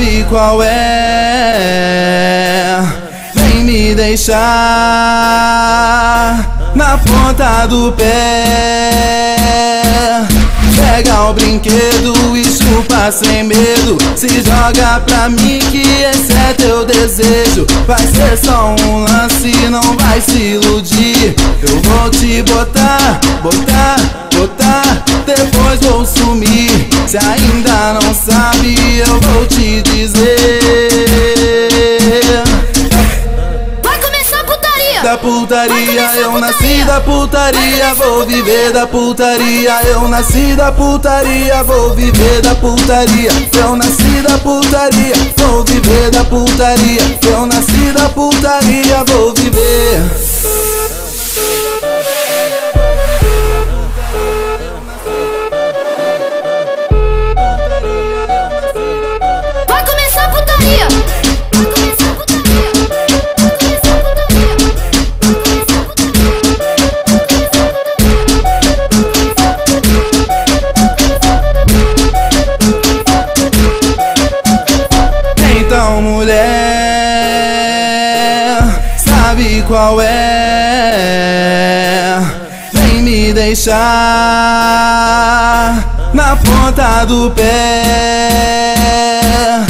sabe qual é. Vem me deixar na ponta do pé. Pega o brinquedo e chupa sem medo. Se joga pra mim que esse é teu desejo. Vai ser só um lance, não vai se iludir. Eu vou te botar, botar, botar. Depois vou sumir. Se ainda não sabe, eu vou te dizer. Da putaria, eu nasci da putaria, vou viver da putaria. Eu nasci da putaria, vou viver da putaria. Eu nasci da putaria, vou viver da putaria. Eu nasci da putaria, vou viver. Vai começar a putaria! Mulher, sabe qual é? Vem me deixar na ponta do pé.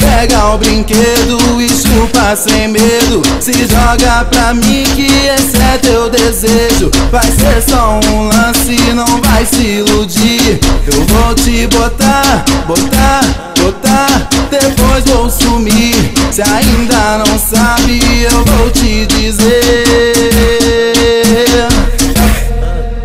Pega o brinquedo e chupa sem medo. Se joga pra mim que esse é teu desejo. Vai ser só um lance, não vai se iludir. Eu vou te botar, botar, botar. Depois vou sumir. Se ainda não sabe, eu vou te dizer.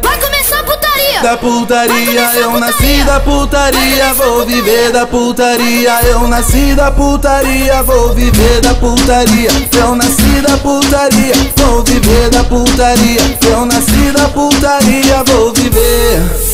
Vai começar a putaria. Da putaria, eu nasci da putaria, vou viver da putaria. Eu nasci da putaria, vou viver da putaria. Eu nasci da putaria, vou viver da putaria. Eu nasci da putaria, vou viver.